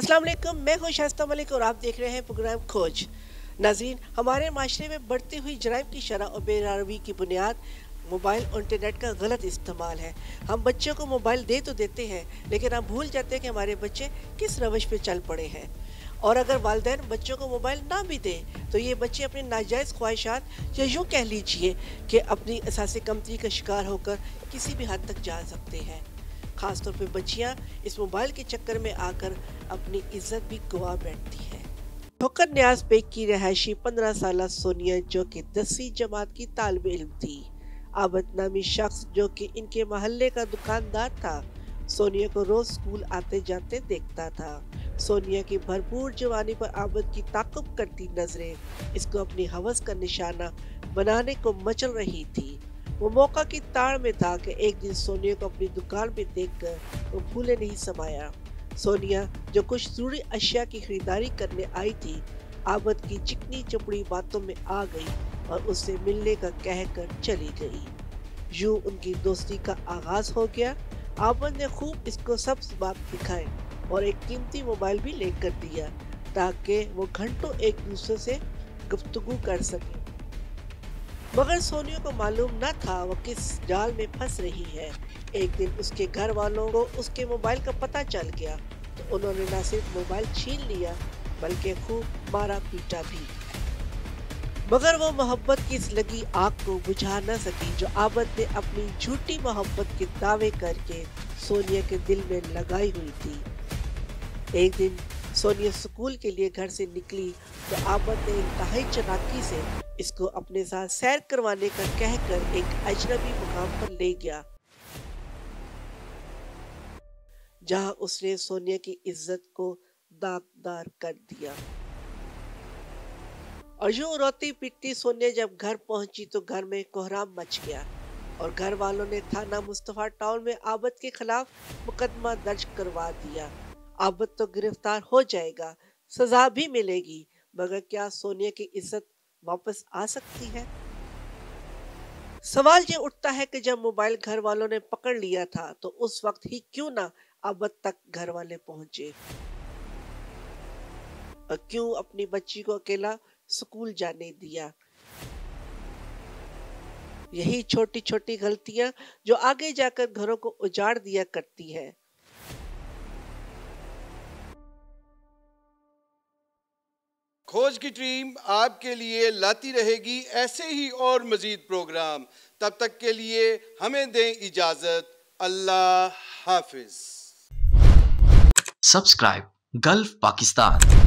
अस्सलाम वालेकुम, मैं हूं शायस्ता मलिक और आप देख रहे हैं प्रोग्राम खोज। नाज़रीन, हमारे माशरे में बढ़ती हुई जराइम की शरह और बेरारवी की बुनियाद मोबाइल और इंटरनेट का गलत इस्तेमाल है। हम बच्चों को मोबाइल दे तो देते हैं, लेकिन हम भूल जाते हैं कि हमारे बच्चे किस रवश पे चल पड़े हैं। और अगर वालिदैन बच्चों को मोबाइल ना भी दें तो ये बच्चे अपनी नाजायज़ ख्वाहिशात या यूँ कह लीजिए कि अपनी असासी कमतरी का शिकार होकर किसी भी हद तक जा सकते हैं। खास तौर पे बच्चियां इस मोबाइल के चक्कर में आकर अपनी इज्जत भी गवा बैठती हैं। ठोकर न्याज बेग की रहायशी 15 साला सोनिया, जो कि 10वीं जमात की तालिब इल्म थी। आबद नामी शख्स, जो कि इनके महल्ले का दुकानदार था, सोनिया को रोज स्कूल आते जाते देखता था। सोनिया की भरपूर जवानी पर आबद की ताक़ुब करती नजरें इसको अपनी हवस का निशाना बनाने को मचल रही थी। वो मौका की ताड़ में था कि एक दिन सोनिया को अपनी दुकान पे देखकर वो भूले नहीं समाया। सोनिया, जो कुछ ज़रूरी अशिया की खरीदारी करने आई थी, आबद की चिकनी चपड़ी बातों में आ गई और उससे मिलने का कहकर चली गई। यूँ उनकी दोस्ती का आगाज़ हो गया। आबद ने खूब इसको सब बात दिखाए और एक कीमती मोबाइल भी लेकर दिया ताकि वो घंटों एक दूसरे से गुफ्तगू कर सकें। मगर सोनिया को मालूम न था वो किस जाल में फंस रही है। एक दिन उसके घर वालों को उसके मोबाइल का पता चल गया तो उन्होंने न सिर्फ मोबाइल छीन लिया बल्कि खूब मारा पीटा भी। मगर वो मोहब्बत की इस लगी आग को बुझा न सकी जो आबद ने अपनी झूठी मोहब्बत के दावे करके सोनिया के दिल में लगाई हुई थी। एक दिन सोनिया स्कूल के लिए घर से निकली तो आबद ने इंतहाई चालाकी से इसको अपने साथ सैर करवाने का कहकर एक अजनबी मुकाम पर ले गया, जहां उसने सोनिया की इज्जत को दागदार कर दिया। और यूं रोती पिटती सोनिया जब घर पहुंची तो घर में कोहराम मच गया और घर वालों ने थाना मुस्तफा टाउन में आबद के खिलाफ मुकदमा दर्ज करवा दिया। आबद तो गिरफ्तार हो जाएगा, सजा भी मिलेगी, मगर क्या सोनिया की इज्जत वापस आ सकती है? सवाल ये उठता है कि जब मोबाइल घर वालों ने पकड़ लिया था तो उस वक्त ही क्यों ना आबद तक घर वाले पहुंचे और क्यों अपनी बच्ची को अकेला स्कूल जाने दिया। यही छोटी छोटी गलतियां जो आगे जाकर घरों को उजाड़ दिया करती हैं। खोज की टीम आपके लिए लाती रहेगी ऐसे ही और मज़ीद प्रोग्राम। तब तक के लिए हमें दें इजाज़त। अल्लाह हाफिज़। Subscribe gulf Pakistan.